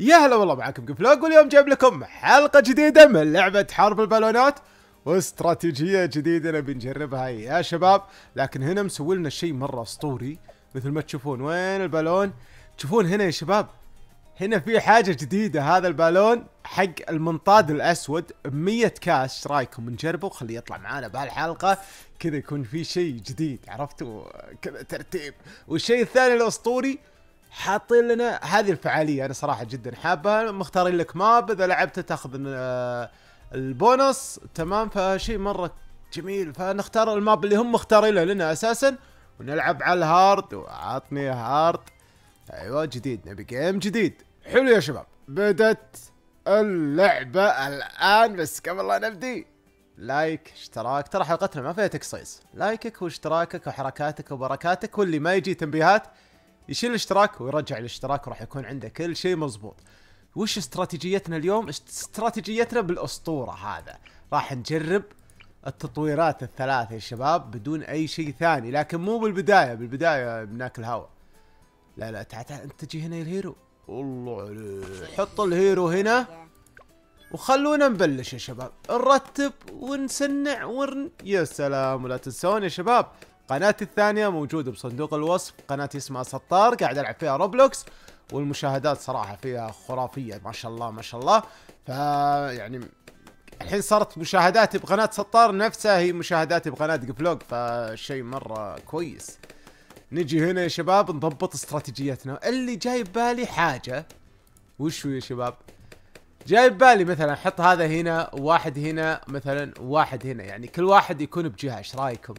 يا هلا والله معاكم جفلوج، واليوم جايب لكم حلقة جديدة من لعبة حرب البالونات، واستراتيجية جديدة انا بنجربها يا شباب. لكن هنا مسوي لنا شيء مرة اسطوري مثل ما تشوفون. وين البالون؟ تشوفون هنا يا شباب، هنا في حاجة جديدة. هذا البالون حق المنطاد الأسود ب100 كاش. رايكم نجربه وخليه يطلع معانا بهالحلقة كذا، يكون في شيء جديد عرفتوا كذا ترتيب. والشيء الثاني الأسطوري حاطين لنا هذه الفعالية، أنا صراحة جدا حابها. مختارين لك ماب، إذا لعبته تاخذ البونص، تمام؟ فشيء مرة جميل. فنختار الماب اللي هم مختارينها لنا أساسا ونلعب على الهارد. وعطني هارد، ايوه جديد، نبي جيم جديد. حلو يا شباب، بدت اللعبة الآن. بس قبل لا نبدي، لايك اشتراك، ترى حلقتنا ما فيها تقصيص. لايكك واشتراكك وحركاتك وبركاتك، واللي ما يجي تنبيهات يشيل الاشتراك ويرجع الاشتراك، وراح يكون عنده كل شيء مضبوط. وش استراتيجيتنا اليوم؟ استراتيجيتنا بالأسطورة هذا، راح نجرب التطويرات الثلاثة يا شباب بدون أي شيء ثاني. لكن مو بالبداية، بالبداية بناكل هوا. لا لا، تعال انت جي هنا الهيرو، والله عليك. حط الهيرو هنا وخلونا نبلش يا شباب، نرتب ونسنع يا سلام. ولا تنسون يا شباب قناتي الثانية موجودة بصندوق الوصف، قناتي اسمها سطار، قاعد العب فيها روبلوكس، والمشاهدات صراحة فيها خرافية، ما شاء الله ما شاء الله. فيعني الحين صارت مشاهداتي بقناة سطار نفسها هي مشاهداتي بقناة جفلوج، فشيء مرة كويس. نجي هنا يا شباب نضبط استراتيجيتنا. اللي جاي ببالي حاجة، وشو يا شباب؟ جاي ببالي مثلا احط هذا هنا، واحد هنا مثلا، واحد هنا، يعني كل واحد يكون بجهة. ايش رايكم؟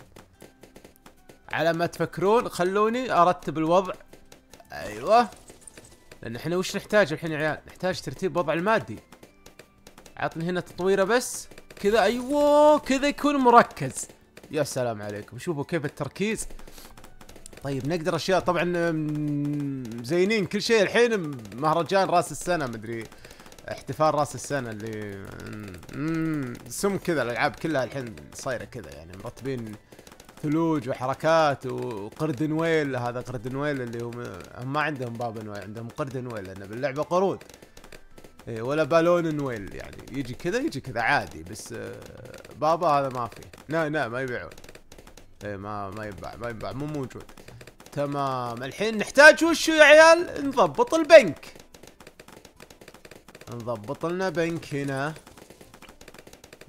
على ما تفكرون خلوني ارتب الوضع. ايوه، لان احنا وش نحتاج الحين يا عيال؟ نحتاج ترتيب وضع المادي. عطني هنا تطويره بس كذا، ايوه كذا يكون مركز. يا سلام عليكم، شوفوا كيف التركيز. طيب نقدر اشياء طبعا، مزينين كل شيء الحين. مهرجان راس السنه، مدري احتفال راس السنه اللي سم كذا، الالعاب كلها الحين صايره كذا، يعني مرتبين ثلوج وحركات وقرد نويل. هذا قرد نويل اللي هم ما عندهم باب نويل، عندهم قرد نويل، لان باللعبه قرود. اي ولا بالون نويل، يعني يجي كذا يجي كذا عادي. بس بابا هذا ما فيه، لا ما يبيعون. اي ما ينباع، مو موجود. تمام، الحين نحتاج وشو يا عيال؟ نضبط البنك. نضبط لنا بنك هنا.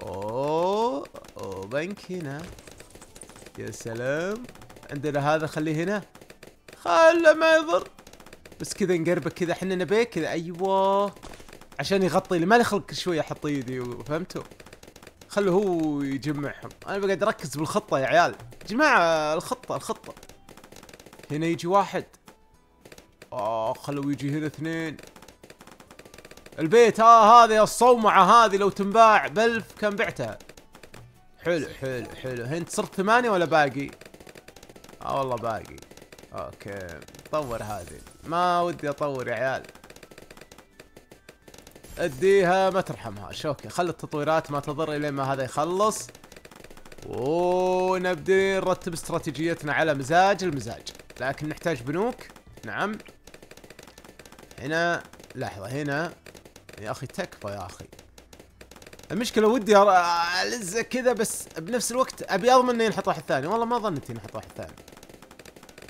اوه بنك هنا، يا سلام. عندنا هذا، خليه هنا، خله ما يضر. بس كذا نقربه كذا، احنا نبيه كذا، ايوه عشان يغطي لي، ما لي خلق شوي احط ايدي، فهمتوا؟ خلوه هو يجمعهم، انا بقعد اركز بالخطة يا عيال. جماعة الخطة. هنا يجي واحد، خلوه يجي هنا اثنين. البيت هذه الصومعة هذه لو تنباع ب1000 كان بعتها. حلو حلو حلو. هنت صرت 8 ولا باقي؟ والله باقي. اوكي طور هذه، ما ودي اطور يا عيال. اديها ما ترحمها. اوكي خلي التطويرات ما تضر الين ما هذا يخلص، ونبدي نرتب استراتيجيتنا على مزاج المزاج. لكن نحتاج بنوك، نعم. هنا لحظة، هنا يا اخي تكفى يا اخي. المشكلة ودي الزق كذا، بس بنفس الوقت ابي اضمن اني نحط واحد ثاني. والله ما ظنيت اني نحط واحد ثاني.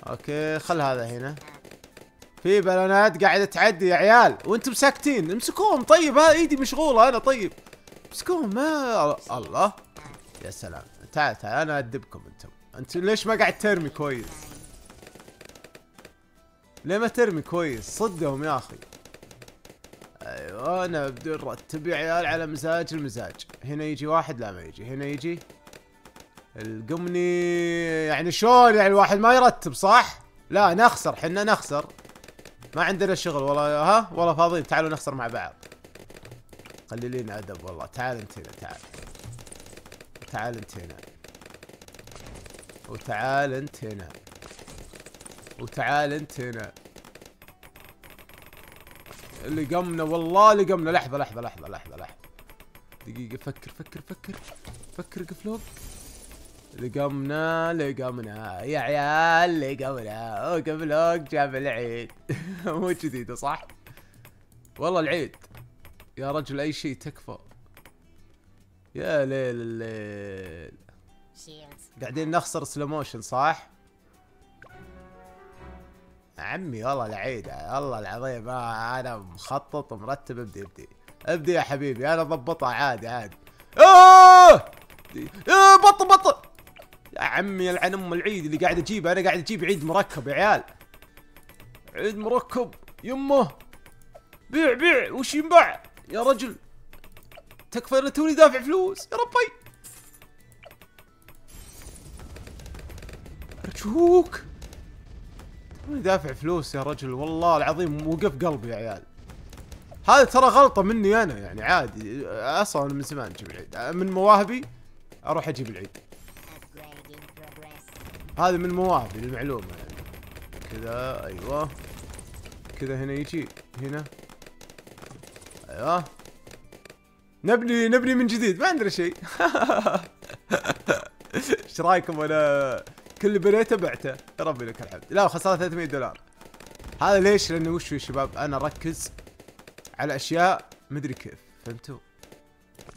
اوكي خل هذا هنا. في بالونات قاعدة تعدي يا عيال وانتم ساكتين، امسكوهم. طيب ها ايدي مشغولة انا، طيب امسكوهم. ما الله، يا سلام. تعال انا ادبكم. انتم ليش ما قاعد ترمي كويس؟ ليه ما ترمي كويس؟ صدهم يا اخي. ايوه انا بدي نرتب يا عيال على مزاج المزاج. هنا يجي واحد، لا ما يجي. هنا يجي القمني. يعني شلون يعني الواحد ما يرتب صح؟ لا نخسر، حنا نخسر، ما عندنا شغل والله. ها والله فاضيين، تعالوا نخسر مع بعض. قليلين ادب والله. تعال انت هنا، تعال انت هنا، وتعال انت هنا، وتعال انت هنا. لقمنا والله لقمنا. لحظة دقيقة، فكر جفلوج. لقمنا يا عيال، لقمنا. جفلوج جاب العيد مو جديدة صح؟ والله العيد يا رجل، اي شيء تكفى. يا ليل الليل قاعدين نخسر سلو موشن صح؟ عمي والله العيد، والله العظيم انا مخطط ومرتب. ابدي ابدي ابدي يا حبيبي، انا ضبطها عادي عادي. بط يا عمي يلعن ام العيد اللي قاعد اجيبه، انا قاعد اجيب عيد مركب يا عيال. عيد مركب يمه، بيع بيع وش ينباع يا رجل؟ تكفى انا توني دافع فلوس يا ربي. ارجوك توني دافع فلوس يا رجل، والله العظيم وقف قلبي يا عيال. هذا ترى غلطة مني انا يعني، عادي اصلا من زمان اجيب العيد، من مواهبي اروح اجيب العيد. هذا من مواهبي للمعلومة يعني. كذا ايوه، كذا هنا يجي هنا ايوه، نبني من جديد ما عندنا شيء. ايش رايكم؟ انا كل اللي بنيته بعته، ربي لك الحمد. لا خسرت 300 دولار. هذا ليش؟ لانه وش يا شباب، انا اركز على اشياء مدري كيف، فهمتوا؟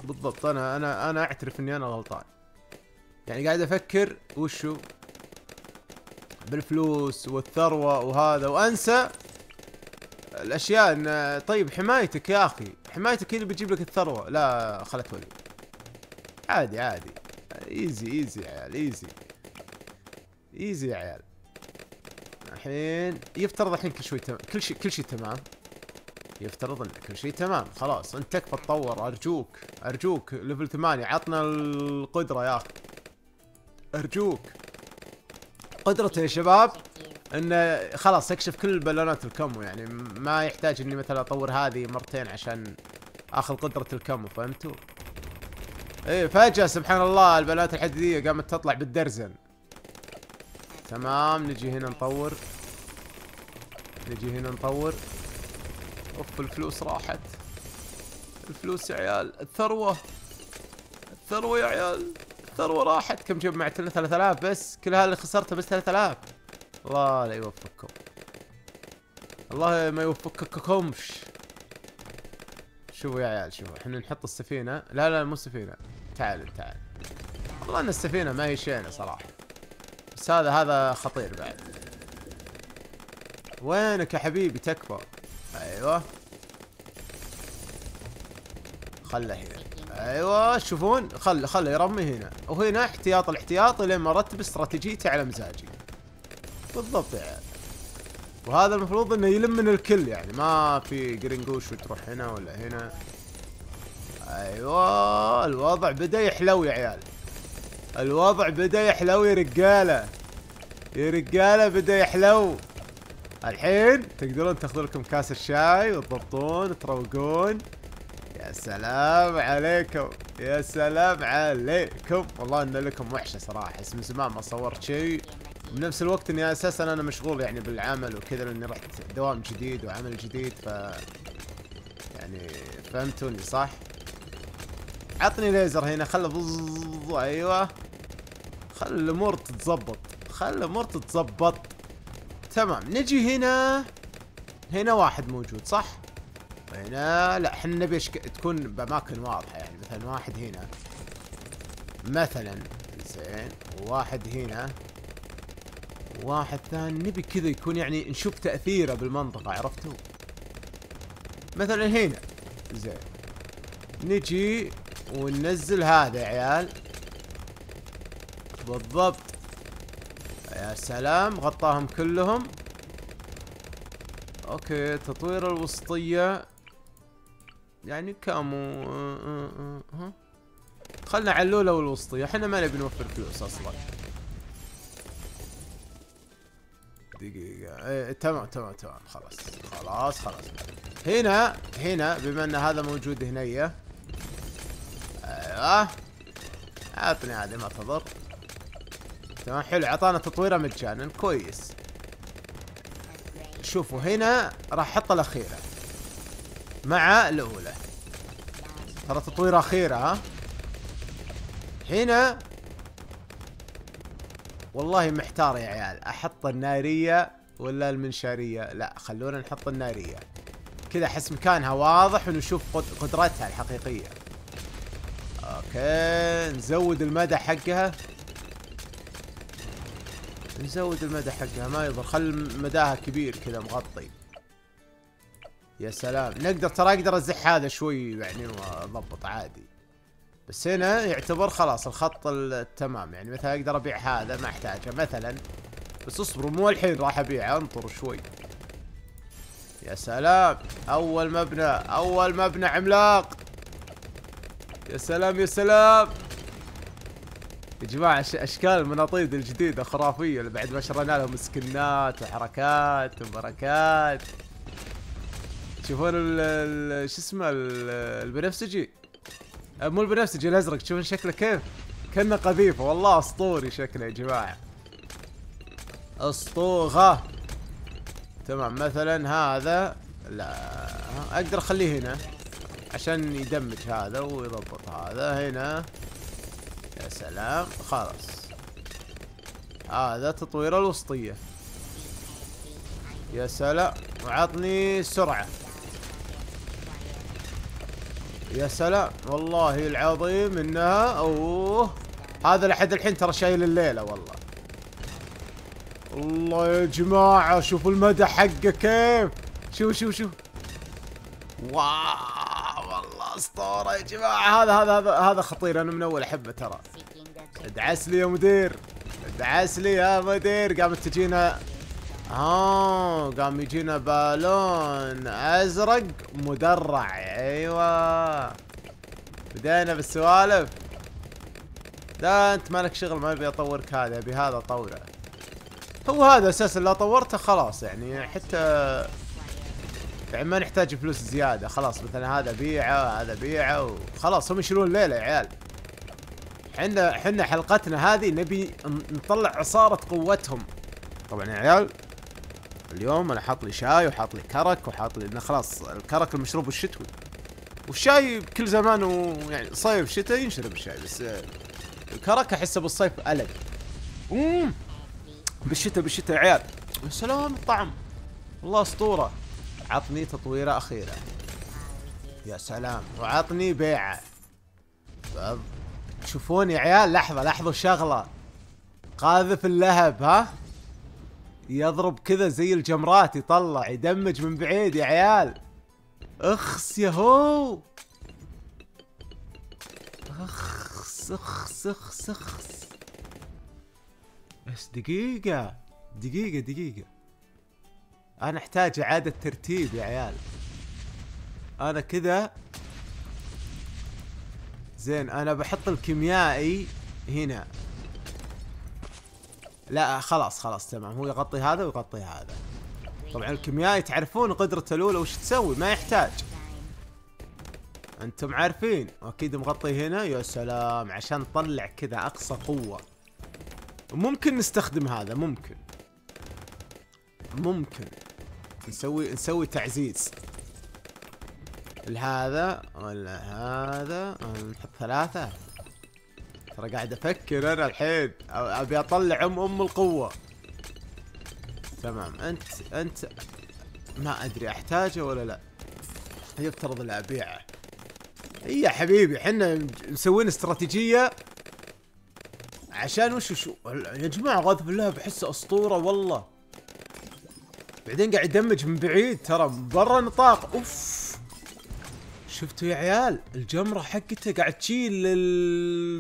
بالضبط انا اعترف اني انا غلطان. يعني قاعد افكر وشو بالفلوس والثروة وهذا، وانسى الاشياء. ان طيب حمايتك يا اخي، حمايتك هي اللي بتجيب لك الثروة. لا خلت ولي عادي عادي، ايزي ايزي يا عيال، ايزي ايزي يا عيال. الحين يفترض الحين كل شوي تمام، كل شيء تمام، يفترض ان كل شيء تمام. خلاص انت تكفى تطور، ارجوك ارجوك ليفل 8، عطنا القدرة يا اخي ارجوك. قدرته يا شباب انه خلاص اكشف كل البالونات الكمو، يعني ما يحتاج اني مثلا اطور هذه مرتين عشان اخذ قدرة الكمو، فهمتوا؟ ايه فجأة سبحان الله البالونات الحديدية قامت تطلع بالدرزن. تمام نجي هنا نطور، نجي هنا نطور. اوف الفلوس راحت، الفلوس يا عيال، الثروة الثروة يا عيال، الثروة راحت. كم جيب معي؟ 3000 بس، كل هذا اللي خسرته بس 3000. الله لا يوفقكم، الله ما يوفقكمش. شوفوا يا عيال شوفوا، احنا نحط السفينة. لا لا مو سفينة، تعال تعال. والله ان السفينة ما هي شينة صراحة، بس هذا خطير بعد. وينك يا حبيبي تكفى؟ ايوه خله هنا، ايوه تشوفون خله يرمي هنا وهنا، احتياط الاحتياطي لين ما ارتب استراتيجيتي على مزاجي. بالضبط يا عيال، وهذا المفروض انه يلم من الكل يعني، ما في قرنقوش وتروح هنا ولا هنا. ايوه الوضع بدا يحلو يا عيال، الوضع بدا يحلو يا رجاله، يا رجاله بدا يحلو. الحين تقدرون تاخذون لكم كاس الشاي وتضبطون تروقون. يا سلام عليكم، يا سلام عليكم، والله ان لكم وحشه صراحه، من زمان ما صورت شيء. بنفس الوقت اني اساسا انا مشغول يعني بالعمل وكذا، لاني رحت دوام جديد وعمل جديد، ف يعني فهمتوني صح؟ عطني ليزر هنا، خله ايوه، خل الامور تتظبط، خل الامور تتظبط. تمام نجي هنا، هنا واحد موجود صح؟ هنا لا احنا نبي تكون باماكن واضحه، يعني مثلا واحد هنا مثلا، زين، وواحد هنا، واحد ثاني، نبي كذا يكون يعني نشوف تاثيره بالمنطقه، عرفتوا؟ مثلا هنا زين، نجي وننزل هذا يا عيال. بالضبط يا سلام، غطاهم كلهم. اوكي تطوير الوسطية يعني كامو، ها خلنا علولة والوسطية، احنا ما نبي نوفر فلوس اصلا. دقيقة ايه تمام تمام تمام، خلاص خلاص خلاص. هنا بما ان هذا موجود هنية، ايوه عطني هذه ما تضر. تمام حلو، عطانا تطويره مجانا كويس. شوفوا هنا راح احط الاخيره مع الاولى، ترى تطويره اخيره. ها هنا والله محتار يا عيال، احط الناريه ولا المنشاريه؟ لا خلونا نحط الناريه. كذا احس مكانها واضح ونشوف قدرتها الحقيقية. اوكي نزود المدى حقها، نزود المدى حقها ما يضر، خل مداها كبير كذا مغطي. يا سلام، نقدر ترى اقدر ازح هذا شوي يعني واضبط عادي. بس هنا يعتبر خلاص الخط التمام، يعني مثلا اقدر ابيع هذا ما احتاجه مثلا. بس اصبروا مو الحين راح ابيعه، انطروا شوي. يا سلام، اول مبنى، اول مبنى عملاق. يا سلام يا سلام يا جماعة، اشكال المناطيد الجديدة خرافية اللي بعد ما شرينا لهم سكنات وحركات وبركات. تشوفون شو اسمه البنفسجي، مو البنفسجي الازرق، تشوفون شكله كيف؟ كأنه قذيفة، والله اسطوري شكله يا جماعة، اسطوغة. تمام مثلا هذا لا اقدر اخليه هنا عشان يدمج هذا ويضبط هذا هنا. يا سلام خلاص، هذا تطويره الوسطية. يا سلام، وعطني سرعة. يا سلام والله العظيم انها اوه، هذا لحد الحين ترى شايل الليلة والله. الله يا جماعة شوفوا المدى حقه كيف، شوف شوف شوف، واو والله اسطورة يا جماعة. هذا خطير، انا من اول احبه ترى. ادعس لي يا مدير، ادعس لي يا مدير. قامت تجينا قام يجينا بالون ازرق مدرع. ايوه بدينا بالسوالف. لا انت مالك شغل، ما ابي اطورك هذا، ابي هذا طوره. هو هذا اساسا لو طورته خلاص يعني حتى يعني ما نحتاج فلوس زياده، خلاص مثلا هذا بيعه هذا بيعه وخلاص هم يشيلون ليله يا عيال. احنا حلقتنا هذه نبي نطلع عصاره قوتهم. طبعا يا عيال اليوم انا حاط لي شاي وحاط لي كرك وحاط لي، خلاص الكرك المشروب الشتوي، والشاي كل زمان ويعني صيف شتاء ينشرب الشاي، بس الكرك احسه بالصيف ألق. بالشتاء يا عيال. يا سلام الطعم، والله اسطوره. عطني تطويره اخيره. يا سلام، وعطني بيعه. تشوفون يا عيال، لحظه لاحظوا شغله، قاذف اللهب ها يضرب كذا زي الجمرات، يطلع يدمج من بعيد يا عيال. اخس ياهو، اخس اخس اخس اخس. بس دقيقة دقيقة دقيقة، أنا أحتاج إعادة ترتيب يا عيال. أنا كذا زين، أنا بحط الكيميائي هنا. لا خلاص خلاص تمام، هو يغطي هذا ويغطي هذا. طبعا الكيميائي تعرفون قدرته الأولى وش تسوي، ما يحتاج، أنتم عارفين. أكيد مغطي هنا. يا سلام، عشان نطلع كذا أقصى قوة. ممكن نستخدم هذا، ممكن نسوي تعزيز لهذا ولا هذا، نحط ثلاثة. ترى قاعد افكر انا الحين، ابي اطلع ام القوة. تمام، انت ما ادري احتاجه ولا لا. يفترض لا ابيعه. اي يا حبيبي، احنا مسوين استراتيجية عشان وشو يا جماعة. غاضب الله بحسه اسطورة والله. بعدين قاعد يدمج من بعيد ترى، برا نطاق. اوف شفتوا يا عيال، الجمرة حقته قاعد تشيل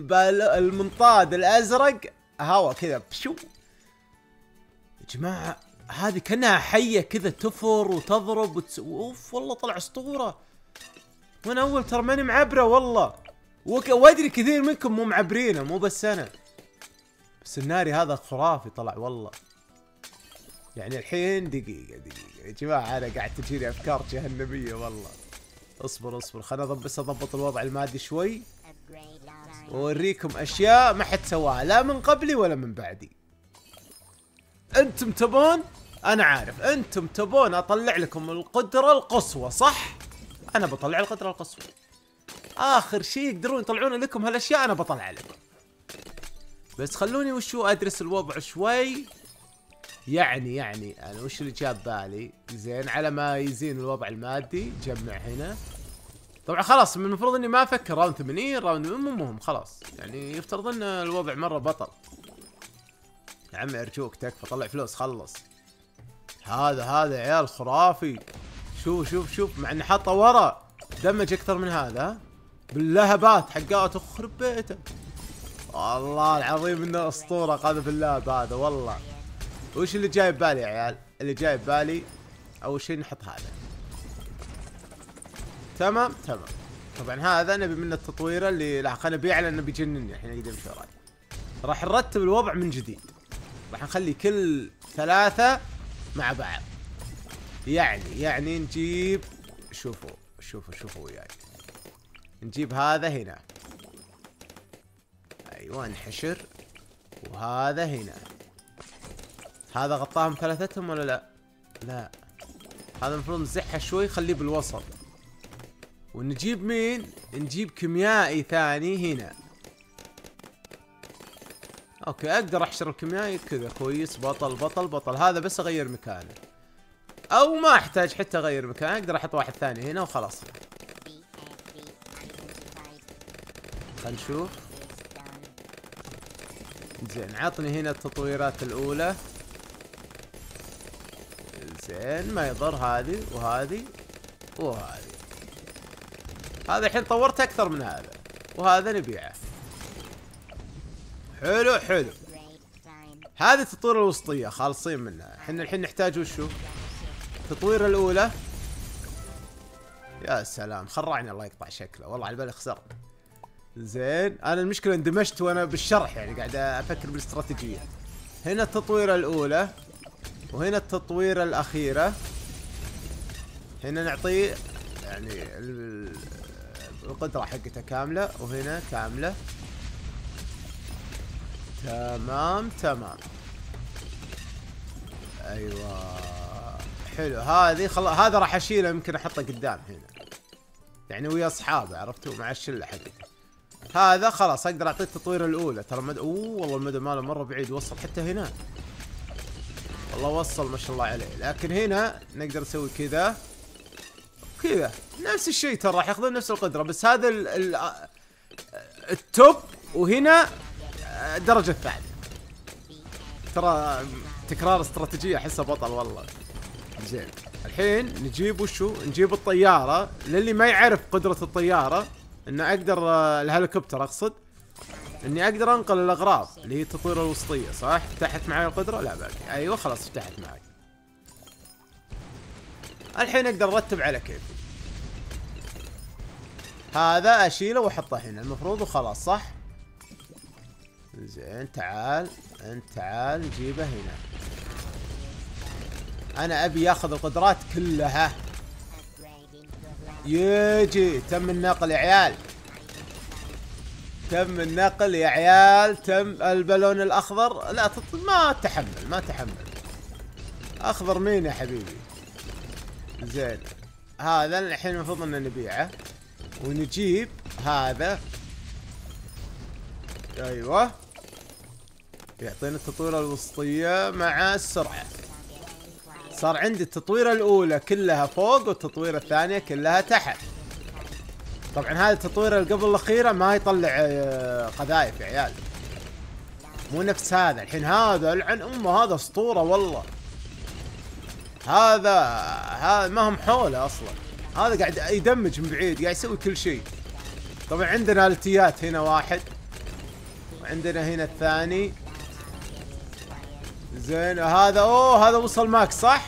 المنطاد الازرق هوا كذا بشو. يا جماعة هذه كأنها حية كذا، تفر وتضرب اوف والله طلع اسطورة. وانا اول ترى ماني معبرة والله، وادري كثير منكم مو معبرينه، مو بس انا. بس الناري هذا خرافي طلع والله. يعني الحين دقيقة يا جماعة، أنا قاعد تجيني أفكار جهنمية والله. اصبر خلنا بس أضبط الوضع المادي شوي وأوريكم أشياء ما حد سواها لا من قبلي ولا من بعدي. أنتم تبون، أنا عارف أنتم تبون أطلع لكم القدرة القصوى صح؟ أنا بطلع القدرة القصوى. آخر شيء يقدرون يطلعون لكم هالأشياء أنا بطلع لكم. بس خلوني وشو ادرس الوضع شوي. يعني انا وش اللي جاب بالي؟ زين على ما يزين الوضع المادي جمع هنا. طبعا خلاص من المفروض اني ما افكر راوند 80 راوند المهم خلاص، يعني يفترض ان الوضع مره بطل. يا عمي ارجوك تكفى طلع فلوس خلص. هذا عيال خرافي. شوف مع انه حطه ورا دمج اكثر من هذا باللهبات حقاته تخرب بيته. والله العظيم انه اسطوره قذف اللهب هذا والله. وش اللي جاي ببالي يا عيال؟ اللي جاي ببالي اول شيء نحط هذا. تمام. طبعا هذا نبي منه التطويره اللي راح نبيعه على انه بيجنني الحين اقدر امشي وراي. راح نرتب الوضع من جديد. راح نخلي كل ثلاثه مع بعض. يعني نجيب شوفوا وياي. يعني. نجيب هذا هنا. ايوه انحشر وهذا هنا. هذا غطاهم ثلاثتهم ولا لا؟ لا. هذا المفروض نزحه شوي خليه بالوسط. ونجيب مين؟ نجيب كيميائي ثاني هنا. اوكي اقدر احشر الكيميائي كذا كويس بطل. هذا بس اغير مكانه. او ما احتاج حتى اغير مكانه، اقدر احط واحد ثاني هنا وخلاص. خلينا نشوف. زين عطني هنا التطويرات الاولى. زين ما يضر هذه وهذه وهذه. هذا الحين طورت اكثر من هذا، وهذا نبيعه. حلو. هذه التطوير الوسطيه خالصين منها، احنا الحين نحتاج وشو؟ التطوير الاولى. يا سلام خرعني الله يقطع شكله، والله على بالي خسرت. زين انا المشكله اندمجت وانا بالشرح، يعني قاعد افكر بالاستراتيجيه. هنا التطويره الاولى وهنا التطويره الاخيره. هنا نعطيه يعني القدرة حقتها كاملة وهنا كاملة. تمام. ايوه حلو. هذه خلاص هذا راح اشيله يمكن احطه قدام هنا. يعني ويا اصحابه عرفتوا مع الشلة حقتها. هذا خلاص اقدر اعطيه التطوير الاولى ترى مدى. اوه والله المدى ماله مرة بعيد، وصل حتى هنا. والله وصل ما شاء الله عليه، لكن هنا نقدر نسوي كذا نفس الشيء ترى راح ياخذون نفس القدره، بس هذا التوب وهنا الدرجه الثانيه. ترى تكرار استراتيجيه احسه بطل والله. زين الحين نجيب وشو؟ نجيب الطياره. للي ما يعرف قدره الطياره ان اقدر الهليكوبتر اقصد اني اقدر انقل الاغراض اللي هي التطويره الوسطيه صح؟ فتحت معي القدره؟ لا باقي. ايوه خلاص فتحت معي. الحين اقدر ارتب على كيفي. هذا اشيله واحطه هنا المفروض وخلاص صح؟ زين تعال نجيبه هنا. انا ابي ياخذ القدرات كلها. يجي تم النقل يا عيال. تم البالون الاخضر. لا ما تحمل. اخضر مين يا حبيبي؟ زين هذا الحين المفروض ان نبيعه ونجيب هذا. ايوه يعطينا التطويره الوسطيه مع السرعه. صار عندي التطويره الاولى كلها فوق والتطويره الثانيه كلها تحت. طبعا هذه التطويره اللي قبل الاخيره ما يطلع قذايف يا عيال، مو نفس هذا. الحين هذا لعن امه هذا اسطوره والله. هذا ما هم حوله اصلا. هذا قاعد يدمج من بعيد قاعد يسوي كل شيء. طبعا عندنا التيات هنا واحد وعندنا هنا الثاني. زين هذا اوه هذا وصل ماكس صح؟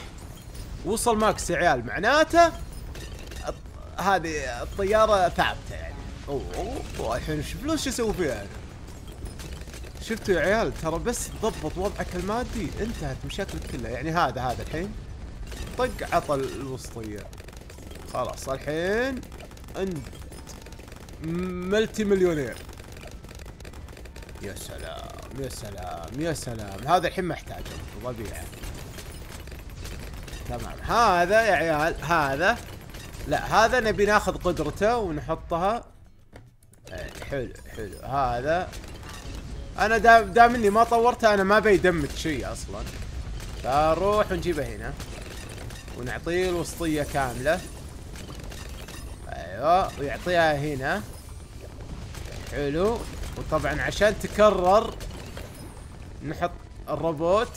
وصل ماكس يا عيال، معناته هذه الطياره ثابته يعني. اوه الحين وش فلوس يسوي فيها يعني. شفتوا يا عيال ترى بس تضبط وضعك المادي انتهت مشاكلك كلها. يعني هذا الحين طق عطل الوسطيه خلاص. الحين انت ملتي مليونير. يا سلام. هذا الحين ما احتاجه طبيعي. تمام هذا يا عيال هذا لا هذا نبي ناخذ قدرته ونحطها. حلو. هذا انا دام اني ما طورته انا ما بيدمج شيء اصلا. فنروح ونجيبه هنا ونعطيه الوسطية كاملة. ايوه ويعطيها هنا. حلو. وطبعا عشان تكرر نحط الروبوت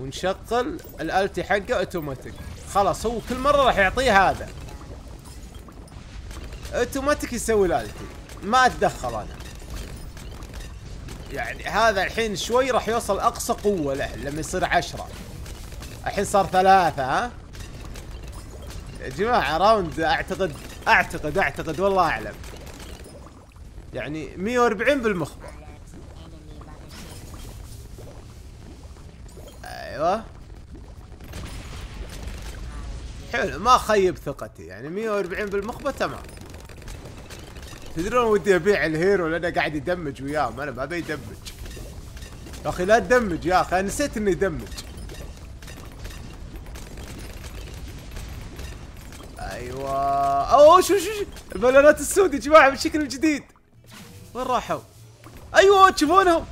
ونشغل الالتي حقه اوتوماتيك. خلاص هو كل مرة راح يعطيه هذا اوتوماتيك يسوي الالتي، ما اتدخل انا. يعني هذا الحين شوي راح يوصل اقصى قوة له لما يصير 10. الحين صار 3. ها يا جماعة راوند اعتقد والله اعلم يعني 140 بالمخبر. ايوه حلو ما خيب ثقتي، يعني 140 بالمخبر تمام. تدرون ودي ابيع الهيرو لانه قاعد يدمج وياهم، انا ما ابي يدمج. يا اخي لا تدمج يا اخي، انا نسيت انه يدمج. ايوه اوه شو شو البالونات السود يا جماعه بالشكل الجديد. وين راحوا؟ ايوه تشوفونهم.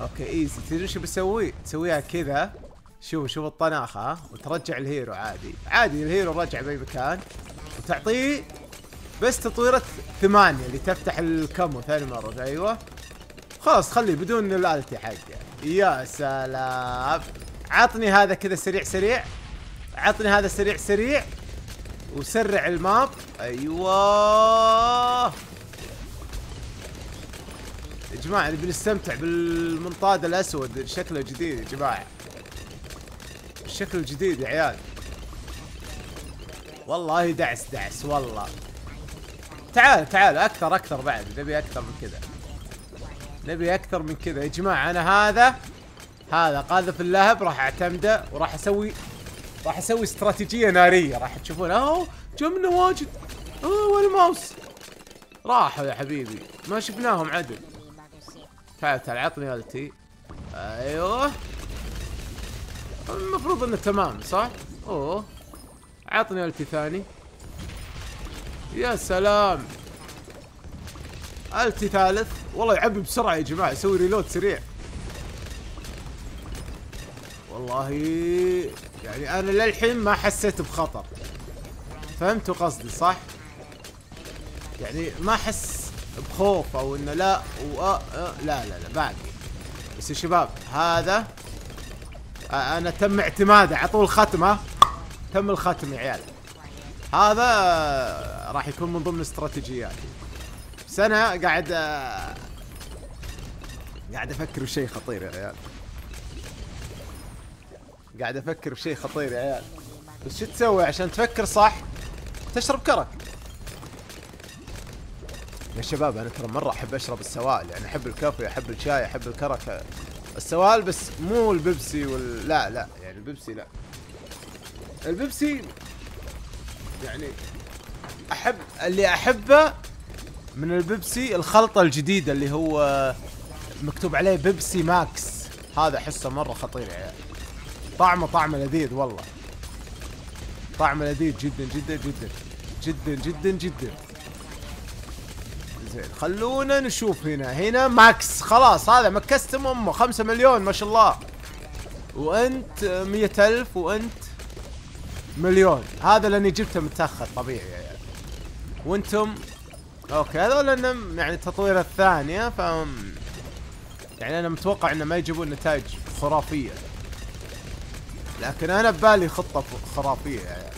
اوكي ايزي. تدري شو بسوي؟ تسويها كذا. شوف شوف الطناخه ها، وترجع الهيرو عادي عادي. الهيرو رجع باي مكان وتعطيه بس تطويرة 8 اللي تفتح الكمو ثاني مرة. ايوه خلاص خليه بدون الالتي حقه. يا سلام. عطني هذا كذا سريع سريع، عطني هذا سريع سريع وسرع الماب. ايوه يا جماعة اللي بنستمتع بالمنطاد الاسود شكله جديد يا جماعة، شكله جديد يا عيال. والله دعس دعس والله. تعال تعال اكثر اكثر بعد، نبي اكثر من كذا، نبي اكثر من كذا يا جماعه. انا هذا قاذف اللهب راح اعتمده، وراح اسوي استراتيجيه ناريه راح تشوفون. اوه جمنا واجد. اوه والماوس راحوا يا حبيبي، ما شفناهم عدل. تعال تعال عطني التي. ايوه المفروض انه تمام صح. اوه عطني التي ثاني. يا سلام التي ثالث. والله يعبي بسرعة يا جماعة، يسوي ريلود سريع. والله يعني انا للحين ما حسيت بخطر، فهمتوا قصدي صح؟ يعني ما احس بخوف او انه لا لا لا لا باقي. بس يا شباب هذا انا تم اعتماده على طول ختمه، تم الختم يا عيال. هذا راح يكون من ضمن استراتيجياتي، بس انا قاعد افكر بشيء خطير يا عيال، قاعد افكر بشيء خطير يا عيال. بس شو تسوي عشان تفكر صح؟ تشرب كرك يا شباب. انا ترى مرة احب اشرب السوائل، يعني احب الكافي احب الشاي احب الكرك السوائل، بس مو البيبسي لا لا يعني البيبسي لا. البيبسي يعني احب اللي احبه من البيبسي الخلطه الجديده اللي هو مكتوب عليه بيبسي ماكس، هذا احسه مره خطير يا عيال. طعمه لذيذ والله، طعمه لذيذ جدا جدا جدا جدا جدا جدا. زين خلونا نشوف هنا. هنا ماكس خلاص، هذا مكستم امه 5 مليون ما شاء الله، وانت 100 ألف وانت مليون. هذا لاني جبته متاخر طبيعي يعني. وانتم اوكي هذول لان يعني التطوير الثانيه، ف يعني انا متوقع انه ما يجيبون نتائج خرافيه، لكن انا ببالي خطه خرافيه يعني.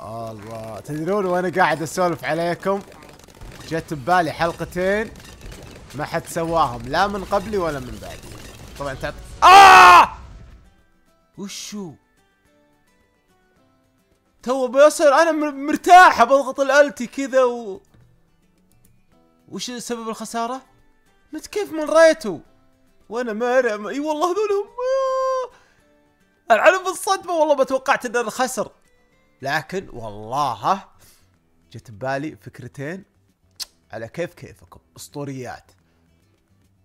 الله تدرون وانا قاعد اسولف عليكم جت ببالي حلقتين ما حد سواهم، لا من قبلي ولا من بعدي طبعا. وشو تو بيصير؟ انا مرتاح بضغط الالتي كذا وش سبب الخساره؟ مت كيف من ريته وانا ما اي أيوة والله هذولهم العلم بالصدمه. والله ما توقعت ان خسر، لكن والله جت ببالي فكرتين على كيف كيفكم اسطوريات.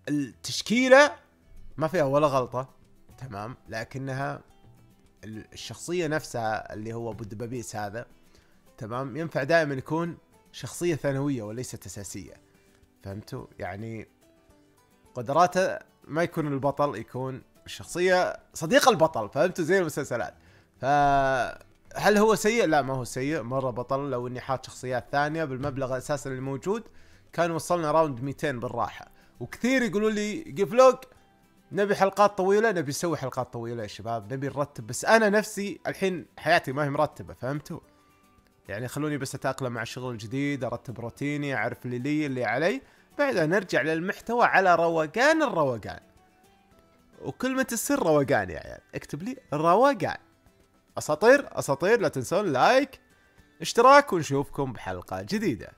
التشكيله ما فيها ولا غلطه تمام، لكنها الشخصية نفسها اللي هو ابو الدبابيس هذا تمام ينفع دائما يكون شخصية ثانوية وليست أساسية، فهمتوا؟ يعني قدراته ما يكون البطل، يكون الشخصية صديق البطل، فهمتوا؟ زي المسلسلات. فهل هو سيء؟ لا ما هو سيء مرة، بطل. لو اني حاط شخصيات ثانية بالمبلغ الاساسي اللي موجود كان وصلنا راوند 200 بالراحة. وكثير يقولوا لي جفلوج نبي حلقات طويلة، نبي نسوي حلقات طويلة يا شباب، نبي نرتب، بس انا نفسي الحين حياتي ما هي مرتبة، فهمتوا؟ يعني خلوني بس اتأقلم مع الشغل الجديد، ارتب روتيني، اعرف اللي علي، بعدها نرجع للمحتوى على روقان الروقان. وكلمة السر روقان يا عيال، اكتب لي روقان. اساطير اساطير، لا تنسون لايك اشتراك، ونشوفكم بحلقة جديدة.